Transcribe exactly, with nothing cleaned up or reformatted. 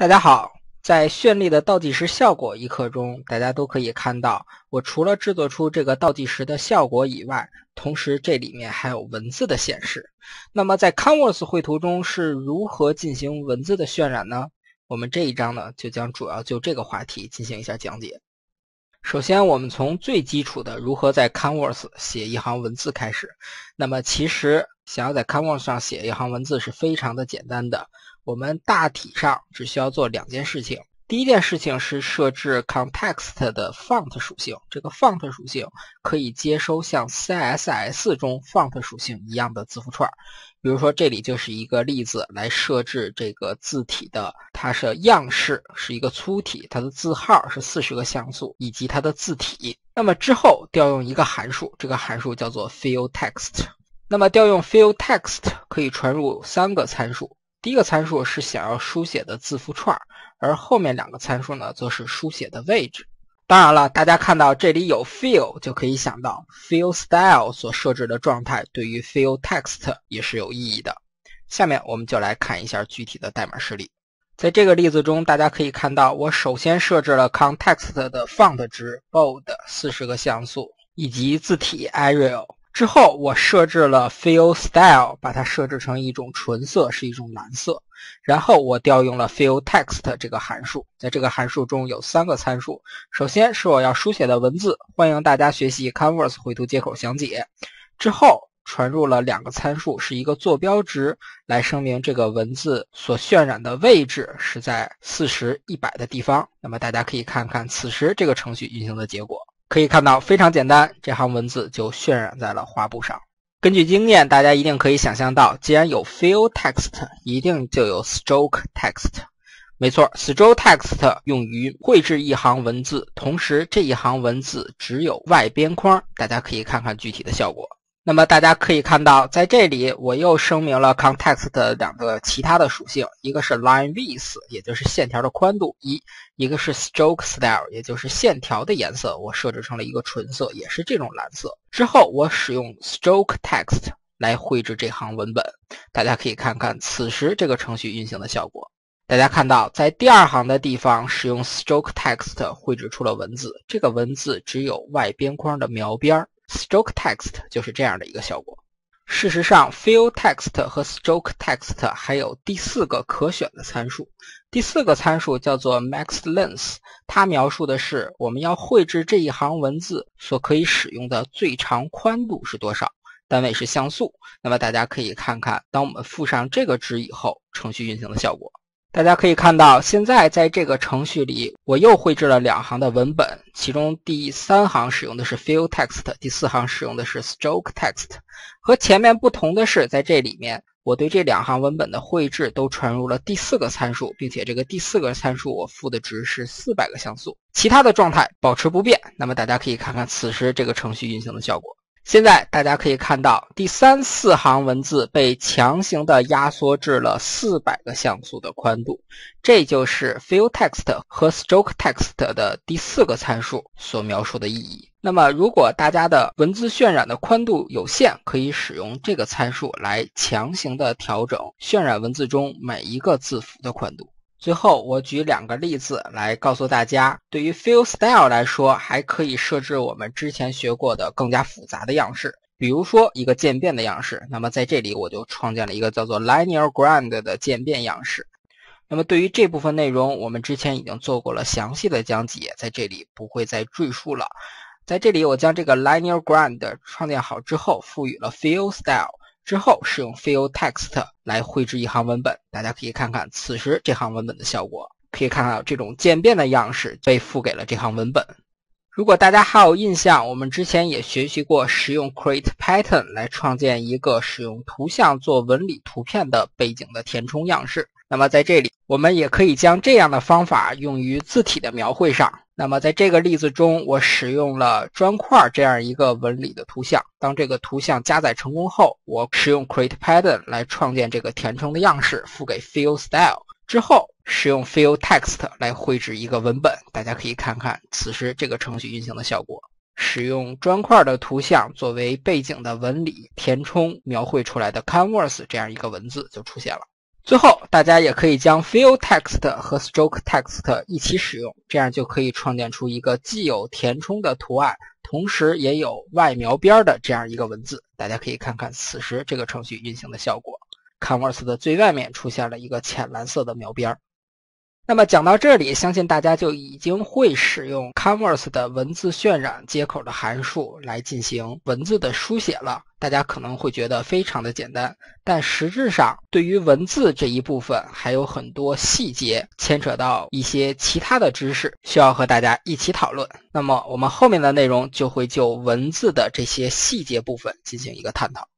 大家好，在绚丽的倒计时效果一课中，大家都可以看到，我除了制作出这个倒计时的效果以外，同时这里面还有文字的显示。那么在 Canvas 绘图中是如何进行文字的渲染呢？我们这一章呢，就将主要就这个话题进行一下讲解。首先，我们从最基础的如何在 Canvas 写一行文字开始。那么其实想要在 Canvas 上写一行文字是非常的简单的，我们大体上只需要做两件事情。第一件事情是设置 context 的 font 属性，这个 font 属性可以接收像 C S S 中 font 属性一样的字符串。比如说这里就是一个例子来设置这个字体的，它是样式是一个粗体，它的字号是四十个像素，以及它的字体。那么之后调用一个函数，这个函数叫做 fillText。那么调用 fillText 可以传入三个参数，第一个参数是想要书写的字符串，而后面两个参数呢，则是书写的位置。当然了，大家看到这里有 fill 就可以想到 fillStyle 所设置的状态对于 fillText 也是有意义的。下面我们就来看一下具体的代码示例。在这个例子中，大家可以看到我首先设置了 context 的 font 值 bold 四十个像素，以及字体 Arial。之后我设置了 fillStyle， 把它设置成一种纯色，是一种蓝色。然后我调用了 fillText 这个函数，在这个函数中有三个参数，首先是我要书写的文字，欢迎大家学习 Canvas 绘图接口详解。之后传入了两个参数，是一个坐标值来声明这个文字所渲染的位置是在 四十、一百 的地方。那么大家可以看看此时这个程序运行的结果。可以看到非常简单，这行文字就渲染在了花布上。根据经验，大家一定可以想象到，既然有 fillText， 一定就有 strokeText。没错， strokeText 用于绘制一行文字，同时这一行文字只有外边框。大家可以看看具体的效果。那么大家可以看到，在这里我又声明了 context 的两个其他的属性，一个是 lineWidth， 也就是线条的宽度一，一个是 strokeStyle， 也就是线条的颜色，我设置成了一个纯色，也是这种蓝色。之后我使用 strokeText 来绘制这行文本，大家可以看看此时这个程序运行的效果。大家看到，在第二行的地方使用 strokeText 绘制出了文字，这个文字只有外边框的描边。strokeText 就是这样的一个效果。事实上 fillText 和 strokeText 还有第四个可选的参数，第四个参数叫做 maxLength， 它描述的是我们要绘制这一行文字所可以使用的最长宽度是多少，单位是像素。那么大家可以看看，当我们附上这个值以后，程序运行的效果。大家可以看到，现在在这个程序里，我又绘制了两行的文本，其中第三行使用的是 fillText， 第四行使用的是 strokeText。和前面不同的是，在这里面，我对这两行文本的绘制都传入了第四个参数，并且这个第四个参数我赋的值是四百个像素，其他的状态保持不变。那么大家可以看看此时这个程序运行的效果。现在大家可以看到，第三四行文字被强行的压缩至了四百个像素的宽度，这就是 fillText 和 strokeText 的第四个参数所描述的意义。那么如果大家的文字渲染的宽度有限，可以使用这个参数来强行的调整渲染文字中每一个字符的宽度。最后我举两个例子来告诉大家，对于 fillStyle 来说，还可以设置我们之前学过的更加复杂的样式，比如说一个渐变的样式。那么在这里我就创建了一个叫做 LinearGradient 的渐变样式。那么对于这部分内容，我们之前已经做过了详细的讲解，在这里不会再赘述了。在这里我将这个 LinearGradient 创建好之后，赋予了 fillStyle，之后是用 fillText 来绘制一行文本，大家可以看看此时这行文本的效果。可以看到这种渐变的样式被赋给了这行文本。如果大家还有印象，我们之前也学习过使用 create pattern 来创建一个使用图像做纹理图片的背景的填充样式。那么在这里我们也可以将这样的方法用于字体的描绘上。那么在这个例子中，我使用了砖块这样一个纹理的图像，当这个图像加载成功后，我使用 create pattern 来创建这个填充的样式，赋给 fillStyle， 之后使用 fillText 来绘制一个文本。大家可以看看此时这个程序运行的效果。使用砖块的图像作为背景的纹理填充，描绘出来的 Canvas 这样一个文字就出现了。最后，大家也可以将 fillText 和 strokeText 一起使用，这样就可以创建出一个既有填充的图案，同时也有外描边的这样一个文字。大家可以看看此时这个程序运行的效果 ，Canvas 的最外面出现了一个浅蓝色的描边。那么讲到这里，相信大家就已经会使用 Canvas 的文字渲染接口的函数来进行文字的书写了。大家可能会觉得非常的简单，但实质上对于文字这一部分还有很多细节，牵扯到一些其他的知识，需要和大家一起讨论。那么我们后面的内容就会就文字的这些细节部分进行一个探讨。